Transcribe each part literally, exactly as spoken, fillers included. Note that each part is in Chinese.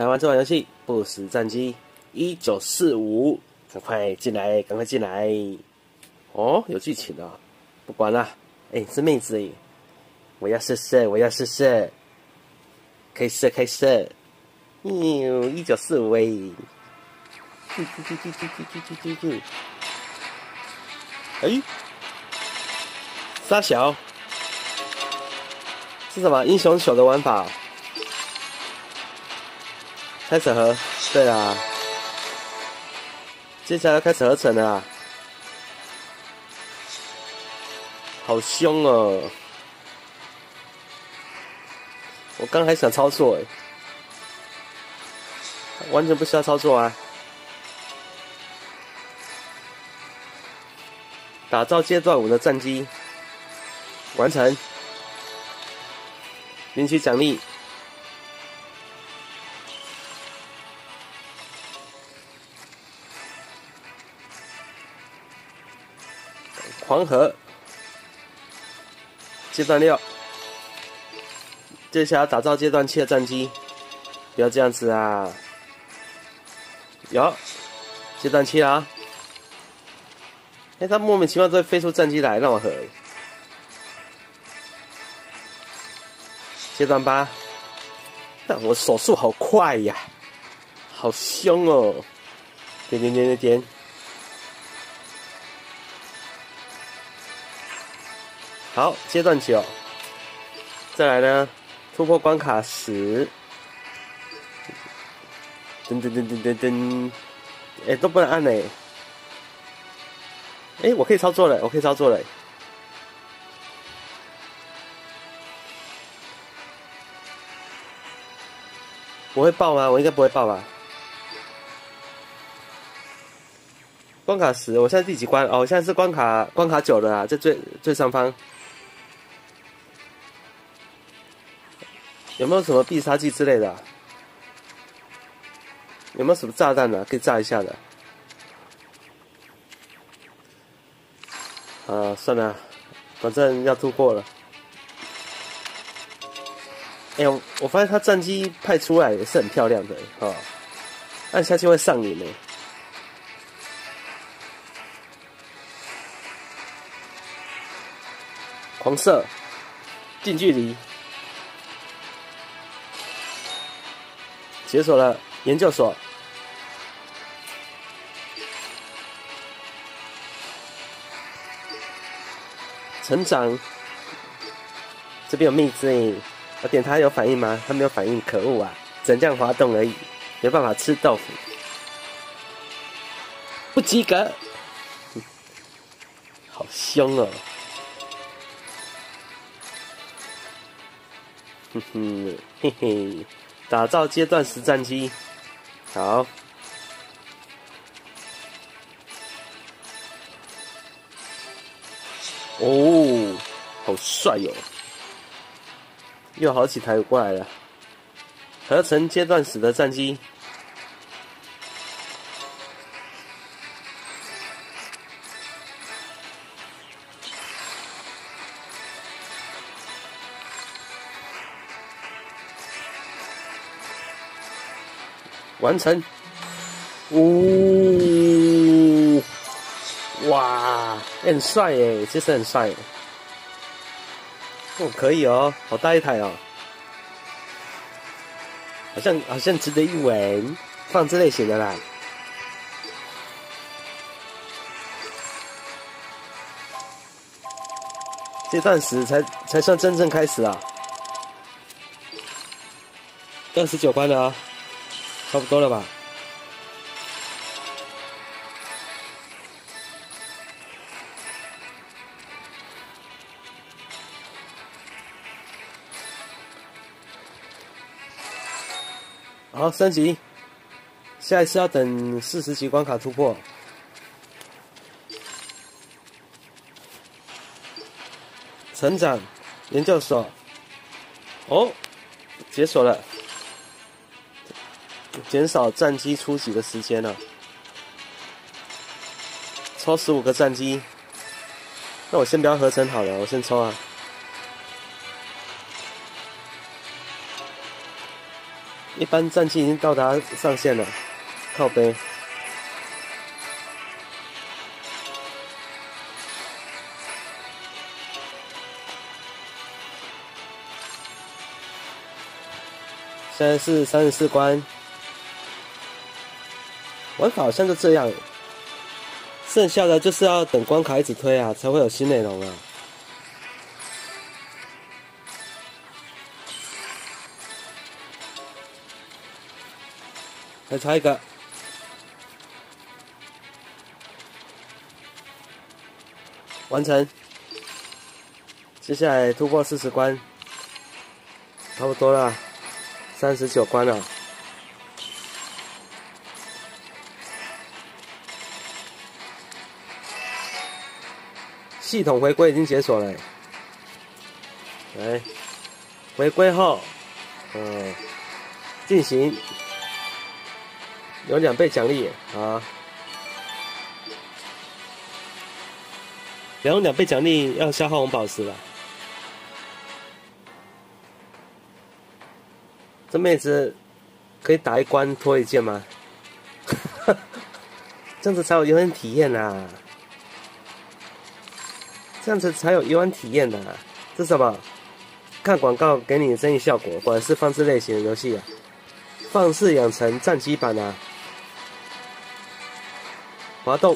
来玩这款游戏《不死战机一九四五》，赶快进来，赶快进来！哦，有剧情啊！不管了，哎，是妹子耶！我要试试，我要试试，开射，开射！哟，一九四五哎！啾啾啾啾啾啾啾啾啾！哎，沙小，是什么英雄球的玩法？ 开始合，对啦，接下来要开始合成了啦，好凶哦！我刚还想操作哎，完全不需要操作啊！打造阶段五的战机，完成，领取奖励。 黄河阶段六，接下来打造阶段七的战机，不要这样子啊！有阶段七啦、啊，哎、欸，他莫名其妙都会飞出战机来让我合。阶段八，但我手速好快呀，好凶哦！点点点点点。 好，阶段九，再来呢，突破关卡十，噔噔噔噔噔噔，哎、欸，都不能按嘞、欸，哎、欸，我可以操作了，我可以操作了、欸，我会爆吗？我应该不会爆吧？关卡十，我现在第几关？哦，我现在是关卡关卡九了啊，在最最上方。 有没有什么必杀技之类的、啊？有没有什么炸弹的、啊、可以炸一下的？啊，算了，反正要突破了。哎、欸，我我发现他战机派出来也是很漂亮的啊、哦，按下去会上瘾的。狂射，近距离。 解锁了研究所，成长。这边有蜜汁哎，我点它有反应吗？它没有反应，可恶啊！只能这样滑动而已，没办法吃豆腐。不及格，好凶哦！哼哼，嘿嘿。 打造阶段十战机，好，哦，好帅哟、哦！又好几台过来了，合成阶段十的战机，完成，呜、哦，哇，欸、很帅耶，其实很帅耶，哦，可以哦，好大一台哦，好像好像值得一玩，放这类型的啦。这段时才才算真正开始啊，二十九关了啊。 差不多了吧？好，升级。下一次要等四十级关卡突破。成长，研究所。哦，解锁了。 减少战机出击的时间了、啊，抽十五个战机。那我先不要合成好了，我先抽啊。一般战绩已经到达上限了，靠背。现在是三十四关，玩法好像就这样，剩下的就是要等关卡一直推啊，才会有新内容啊。 再差一个，完成。接下来突破四十关，差不多了，三十九关了。系统回归已经解锁了，来，回归后，嗯，进行。 有两倍奖励啊！然后两倍奖励要消耗红宝石了。这妹子可以打一关脱一件吗？这样子才有游玩体验啊！这样子才有游玩体验啊！这是什么？看广告给你的生意效果，果然是放置类型的游戏啊！放置养成战机版啊！ 滑动，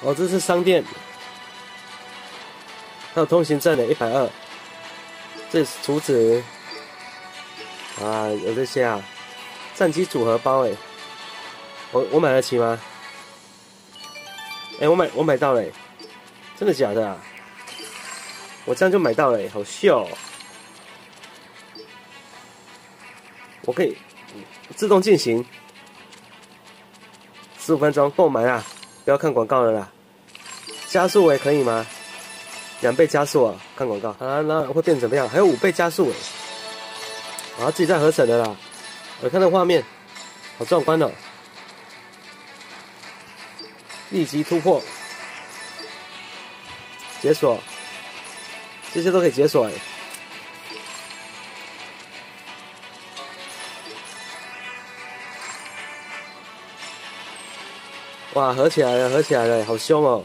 哦，这是商店，还有通行证的一百二十，这是厨子啊，有这些啊，战机组合包哎，我我买得起吗？哎，我买我买到了，真的假的啊？ 我这样就买到了，好秀哦！我可以自动进行，十五分钟购买啦，不要看广告了啦。加速也可以吗？两倍加速啊！看广告啊，那会变怎么样？还有五倍加速哎！啊，自己在合成的啦。我看到画面，好壮观哦！立即突破，解锁。 这些都可以解锁哎！哇，合起来了，合起来了，好凶哦！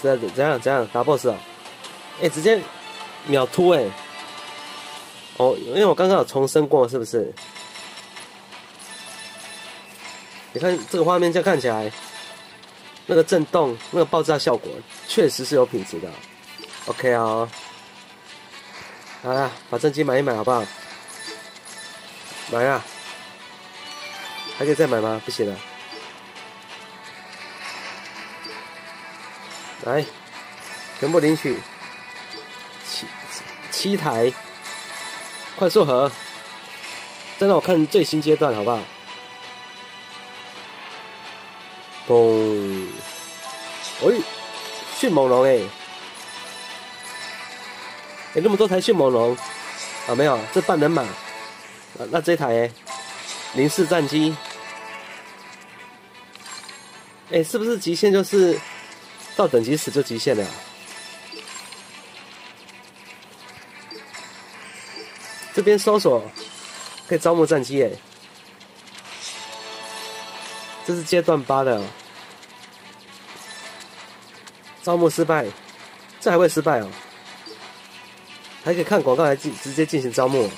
是怎样怎样打 boss 啊？哎，直接秒突哎！哦，因为我刚刚有重生过，是不是？你看这个画面，这样看起来。 那个震动、那个爆炸效果，确实是有品质的。OK 啊、哦，好啦，把正机买一买好不好？买啊！还可以再买吗？不行了。来，全部领取七七台快速盒，再让我看最新阶段好不好？ 嘣！哎，迅猛龙哎、欸，有、欸、那么多台迅猛龙啊？没有，这半人马。啊、那这一台哎、欸，零式战机。哎、欸，是不是极限就是到等级死就极限了、啊？这边搜索可以招募战机哎、欸，这是阶段八的、哦。 招募失败，这还会失败哦？还可以看广告来进直接进行招募。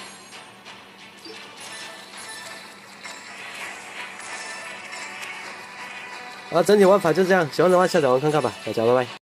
啊，整体玩法就这样，喜欢的话下载玩看看吧，大家拜拜。